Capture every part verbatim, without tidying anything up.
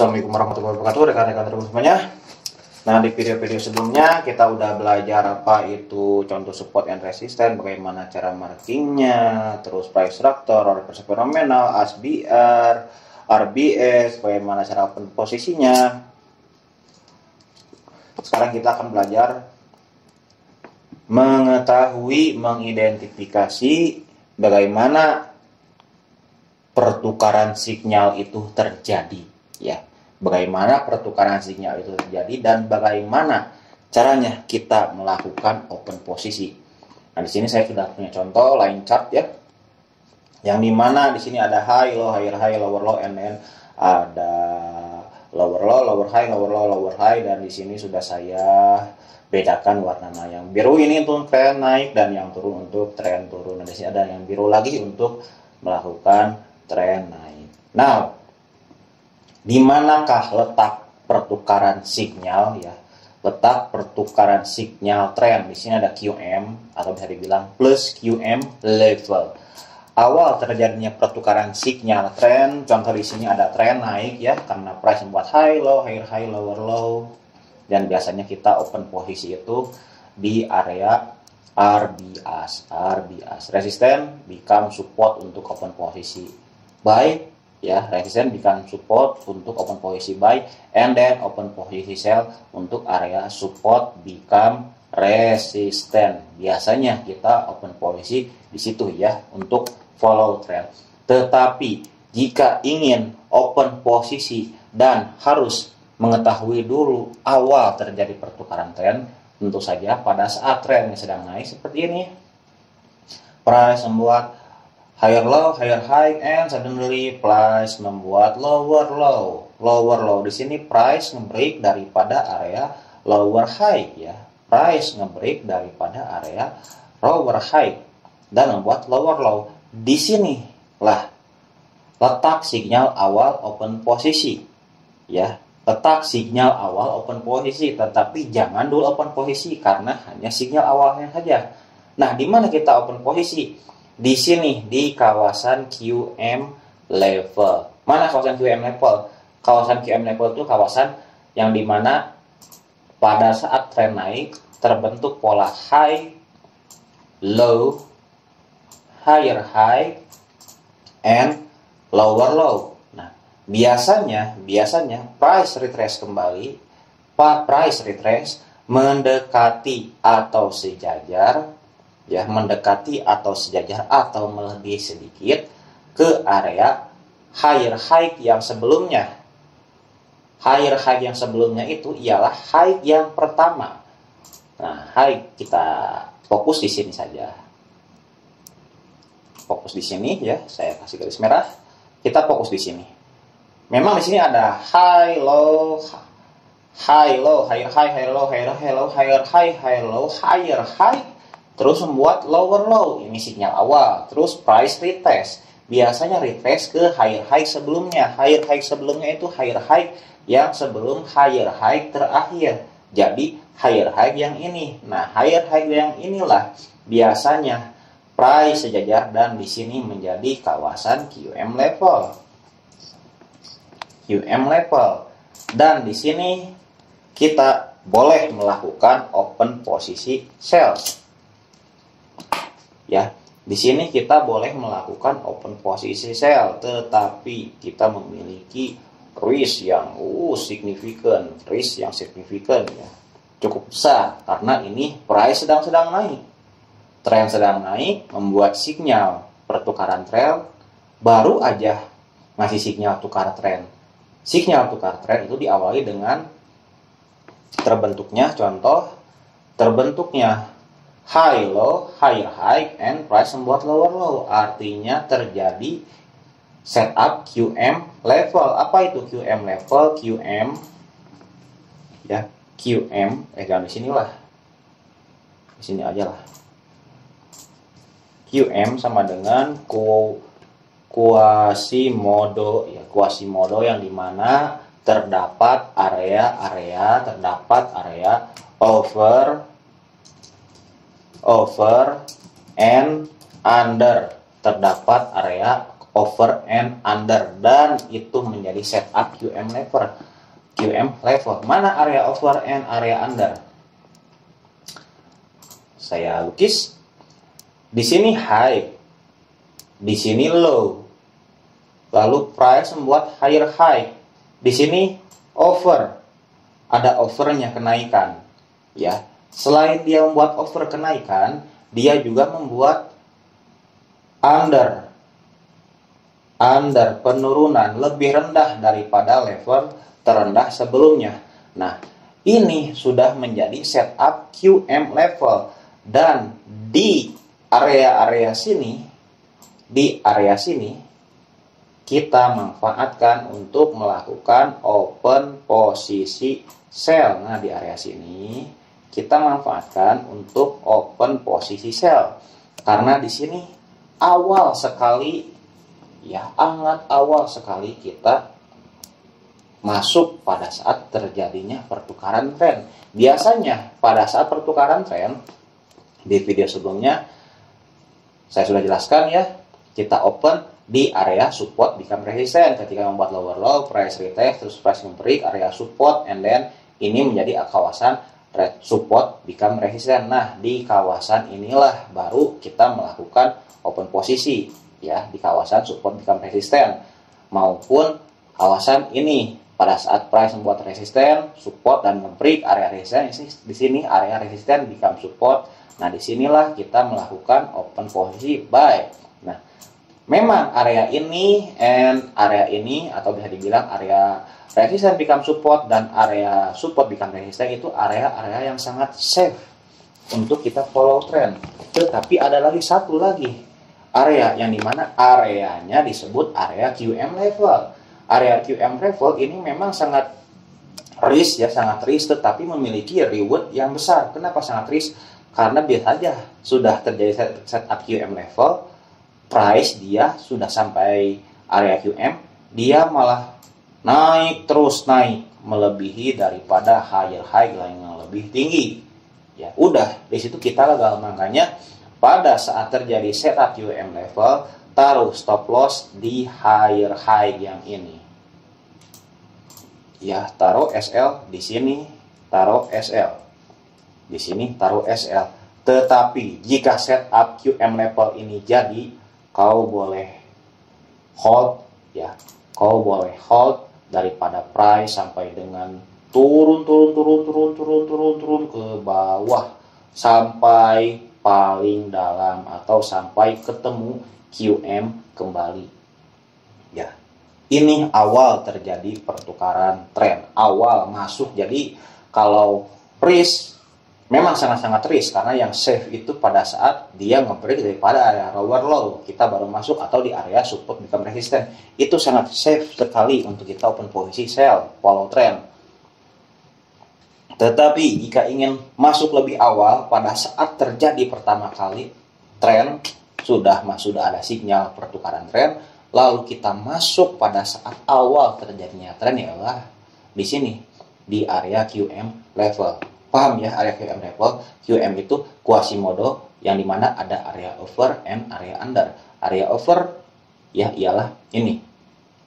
Assalamualaikum warahmatullahi wabarakatuh, rekan-rekan semuanya. Nah, di video-video sebelumnya kita udah belajar apa itu contoh support and resistance, bagaimana cara markingnya, terus price structure, reverse phenomenal, A S B R, R B S, bagaimana cara posisinya. Sekarang kita akan belajar mengetahui, mengidentifikasi bagaimana pertukaran signal itu terjadi. Ya, bagaimana pertukaran sinyal itu terjadi dan bagaimana caranya kita melakukan open posisi. Nah, di sini saya sudah punya contoh line chart ya, yang dimana di sini ada high low, higher high, lower low, and then ada lower low, lower high, lower low, lower high, dan di sini sudah saya bedakan warnanya. Yang biru ini untuk tren naik dan yang turun untuk tren turun. Nah, di sini ada yang biru lagi untuk melakukan tren naik. Nah, di manakah letak pertukaran signal ya? Letak pertukaran signal tren. Di sini ada Q M atau bisa dibilang plus Q M level. Awal terjadinya pertukaran signal tren, contoh di sini ada tren naik ya, karena price membuat high low, higher high, lower low. Dan biasanya kita open posisi itu di area R B S. R B S resisten become support untuk open posisi buy. Ya, resisten become support untuk open posisi buy, and then open posisi sell untuk area support become resisten. Biasanya kita open posisi di situ ya untuk follow trend. Tetapi jika ingin open posisi dan harus mengetahui dulu awal terjadi pertukaran trend, tentu saja pada saat trendnya sedang naik seperti ini, price membuat higher low, higher high, and suddenly price membuat lower low, lower low. Di sini price ngebreak daripada area lower high ya, price ngebreak daripada area lower high dan membuat lower low. Di sini lah letak sinyal awal open posisi ya, letak sinyal awal open posisi. Tetapi jangan dulu open posisi karena hanya sinyal awalnya saja. Nah, di mana kita open posisi? Di sini, di kawasan Q M level. Mana kawasan Q M level? Kawasan Q M level itu kawasan yang dimana pada saat tren naik terbentuk pola high, low, higher high, and lower low. Nah, biasanya, biasanya price retrace kembali, price retrace mendekati atau sejajar, ya, mendekati atau sejajar atau melebihi sedikit ke area higher high yang sebelumnya. Higher high yang sebelumnya itu ialah high yang pertama. Nah, high kita fokus di sini saja. Fokus di sini ya, saya kasih garis merah. Kita fokus di sini. Memang di sini ada high, low, high, low, higher high, higher low, higher high, low, higher high, higher low, higher high. Terus membuat lower low, ini sinyal awal. Terus price retest, biasanya retest ke higher high sebelumnya. Higher high sebelumnya itu higher high yang sebelum higher high terakhir. Jadi higher high yang ini. Nah, higher high yang inilah biasanya price sejajar dan di sini menjadi kawasan Q M level. Q M level. Dan di sini kita boleh melakukan open posisi sell. Ya, di sini kita boleh melakukan open posisi sell, tetapi kita memiliki risk yang uh, signifikan, risk yang signifikan ya, cukup besar karena ini price sedang-sedang naik, tren sedang naik, membuat sinyal pertukaran tren, baru aja ngasih sinyal tukar tren. Sinyal tukar tren itu diawali dengan terbentuknya contoh terbentuknya high low, higher high, and price membuat lower low. Artinya terjadi setup Q M level. Apa itu Q M level? Q M ya, Q M eh jangan di sinilah. Di sini aja lah. Q M sama dengan Quasimodo ya, Quasimodo yang dimana terdapat area-area, terdapat area over over and under, terdapat area over and under, dan itu menjadi setup Q M level. Q M level mana area over and area under? Saya lukis di sini high, di sini low, lalu price membuat higher high, di sini over, ada overnya kenaikan, ya. Selain dia membuat over kenaikan, dia juga membuat under, under penurunan lebih rendah daripada level terendah sebelumnya. Nah, ini sudah menjadi setup Q M level. Dan di area-area sini, di area sini, kita manfaatkan untuk melakukan open posisi sell. Nah, di area sini, kita manfaatkan untuk open posisi sell. Karena di sini awal sekali, ya, sangat awal sekali kita masuk pada saat terjadinya pertukaran tren. Biasanya pada saat pertukaran tren, di video sebelumnya saya sudah jelaskan ya, kita open di area support become resistance ketika membuat lower low, price retest, terus price break area support, and then ini menjadi kawasan red support become resistance. Nah, di kawasan inilah baru kita melakukan open posisi, ya, di kawasan support become resistance maupun kawasan ini. Pada saat price membuat resisten, support, dan nge-break area resisten, di sini area resisten become support. Nah, disinilah kita melakukan open posisi buy. Nah, memang area ini and area ini, atau bisa dibilang area resisten become support dan area support become resisten, itu area-area yang sangat safe untuk kita follow trend. Tetapi ada lagi satu lagi area yang dimana areanya disebut area Q M level. Area Q M level ini memang sangat risk, ya, sangat risk, tetapi memiliki reward yang besar. Kenapa sangat risk? Karena biasa aja sudah terjadi setup Q M level, price dia sudah sampai area Q M, dia malah naik terus naik melebihi daripada higher high yang lebih tinggi. Ya, udah di situ kita gagal. Makanya pada saat terjadi setup Q M level, taruh stop loss di higher high yang ini. Ya, taruh S L di sini, taruh S L di sini, taruh S L. Tetapi jika setup Q M level ini jadi, kau boleh hold, ya, kau boleh hold daripada price sampai dengan turun, turun, turun, turun, turun, turun, turun ke bawah sampai paling dalam atau sampai ketemu Q M kembali. Ya, ini awal terjadi pertukaran tren, awal masuk. Jadi kalau risk, memang sangat-sangat risk, karena yang safe itu pada saat dia nge-break daripada area lower low, kita baru masuk, atau di area support become resistance, itu sangat safe sekali untuk kita open posisi sell, follow trend. Tetapi jika ingin masuk lebih awal pada saat terjadi pertama kali tren, sudah sudah ada sinyal pertukaran tren, lalu kita masuk pada saat awal terjadinya tren, ialah di sini, di area Q M level. Paham ya area Q M level? Q M itu Quasimodo, yang dimana ada area over and area under. Area over, ya, ialah ini,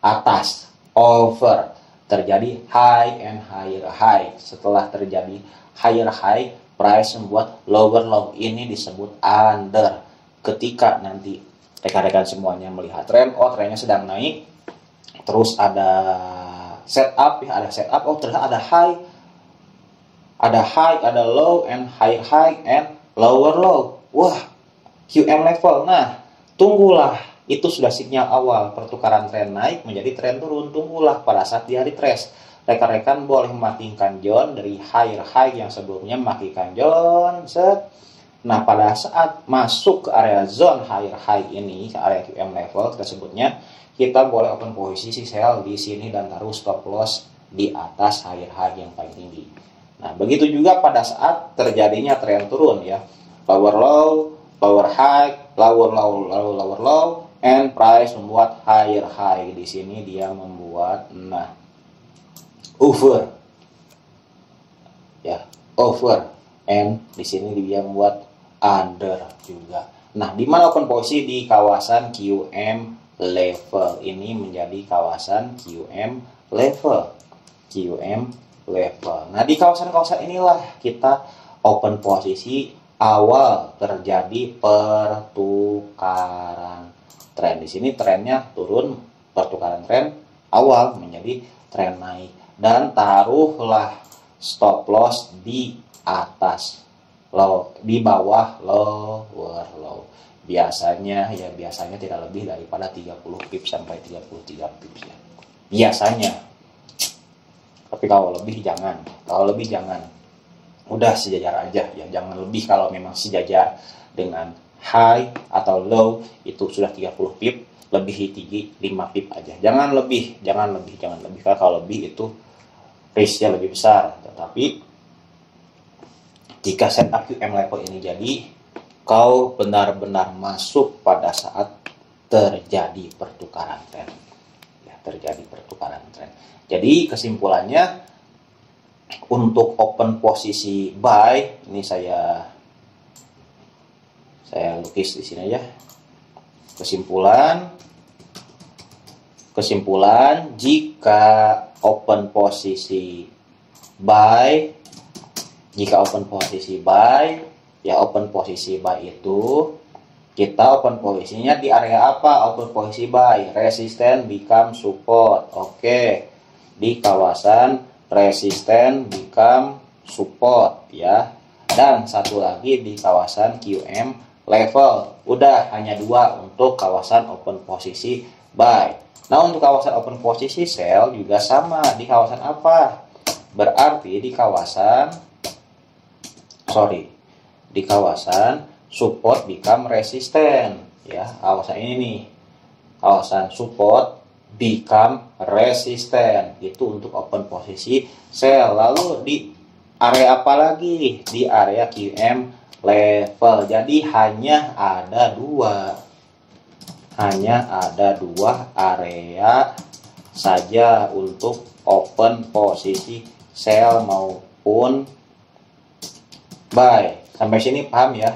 atas, over, terjadi high and higher high. Setelah terjadi higher high, price membuat lower low, ini disebut under. Ketika nanti rekan-rekan semuanya melihat tren, oh trennya sedang naik, terus ada setup, ya, ada setup, oh ternyata ada high, ada high, ada low, and higher high, and lower low. Wah, Q M level. Nah, tunggulah, itu sudah sinyal awal pertukaran tren naik menjadi tren turun. Tunggulah pada saat dia retrace. Rekan-rekan boleh matikan John dari higher high yang sebelumnya, matikan John, set. Nah, pada saat masuk ke area zone higher high ini, ke area Q M level kita sebutnya, kita boleh open posisi sell di sini dan taruh stop loss di atas higher high yang paling tinggi. Nah, begitu juga pada saat terjadinya tren turun, ya, lower low, lower high, lower low, lower lower low, and price membuat higher high. Di sini dia membuat, nah, over, ya, over, and di sini dia membuat under juga. Nah, di mana open posisi di kawasan Q M level. Ini menjadi kawasan Q M level. Q M level. Nah, di kawasan-kawasan inilah kita open posisi awal terjadi pertukaran tren. Di sini trennya turun, pertukaran tren awal menjadi tren naik. Dan taruhlah stop loss di atas low, di bawah lower low. Biasanya ya biasanya tidak lebih daripada tiga puluh pips sampai tiga puluh tiga pips ya. Biasanya. Tapi kalau lebih jangan. Kalau lebih jangan. Udah sejajar aja ya, jangan lebih. Kalau memang sejajar dengan high atau low itu sudah tiga puluh pip, lebih tinggi lima pip aja. Jangan lebih, jangan lebih, jangan lebih. Kalau lebih itu risknya lebih besar. Tetapi jika setup Q M level ini jadi, kau benar-benar masuk pada saat terjadi pertukaran tren. Ya, terjadi pertukaran tren. Jadi kesimpulannya, untuk open posisi buy, ini saya saya lukis di sini ya. Kesimpulan, kesimpulan jika open posisi buy. Jika open posisi buy, ya open posisi buy itu, kita open posisinya di area apa? Open posisi buy, resisten become support. Oke, okay. Di kawasan resisten become support ya. Dan satu lagi di kawasan Q M level. Udah, hanya dua untuk kawasan open posisi buy. Nah, untuk kawasan open posisi sell juga sama. Di kawasan apa? Berarti di kawasan... sorry, di kawasan support become resisten ya, kawasan ini nih, kawasan support become resisten, itu untuk open posisi sell. Lalu di area apa lagi? Di area Q M level. Jadi hanya ada dua, hanya ada dua area saja untuk open posisi sell maupun buy. Sampai sini paham ya?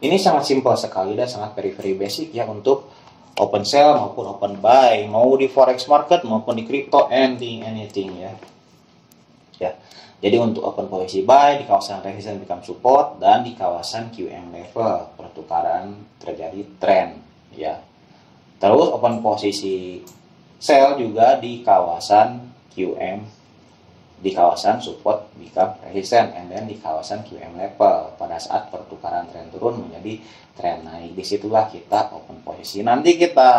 Ini sangat simpel sekali dan sangat very very basic ya untuk open sell maupun open buy, mau di forex market maupun di crypto, anything anything ya. Ya. Jadi untuk open posisi buy di kawasan resisten become support dan di kawasan Q M level pertukaran terjadi tren ya. Terus open posisi sell juga di kawasan Q M, di kawasan support become resisten, and then di kawasan Q M level pada saat pertukaran tren turun menjadi tren naik. Disitulah kita open posisi. Nanti kita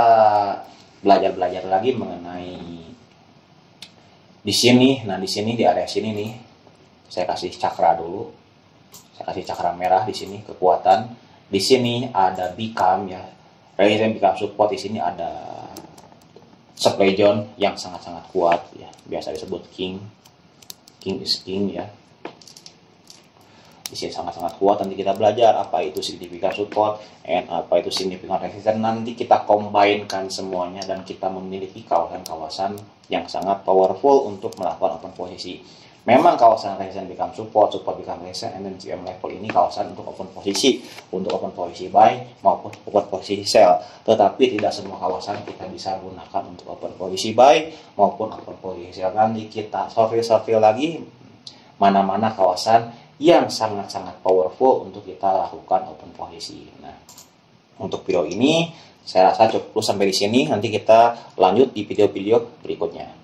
belajar-belajar lagi mengenai di sini. Nah, di sini di area sini nih saya kasih cakra dulu, saya kasih cakra merah di sini kekuatan. Di sini ada become ya, resisten become support. Di sini ada supply zone yang sangat-sangat kuat ya, biasa disebut king. King is king ya. Di sini sangat-sangat kuat. Nanti kita belajar apa itu signifikan support and apa itu signifikan resisten. Nanti kita combine-kan semuanya dan kita memiliki kawasan-kawasan yang sangat powerful untuk melakukan open posisi. Memang kawasan resisten become support, support become resisten, and then Q M level ini kawasan untuk open posisi, untuk open posisi buy maupun open posisi sell. Tetapi tidak semua kawasan kita bisa gunakan untuk open posisi buy maupun open posisi sell. Nanti kita survei-survei lagi mana-mana kawasan yang sangat-sangat powerful untuk kita lakukan open posisi. Nah, untuk video ini saya rasa cukup sampai di sini. Nanti kita lanjut di video-video berikutnya.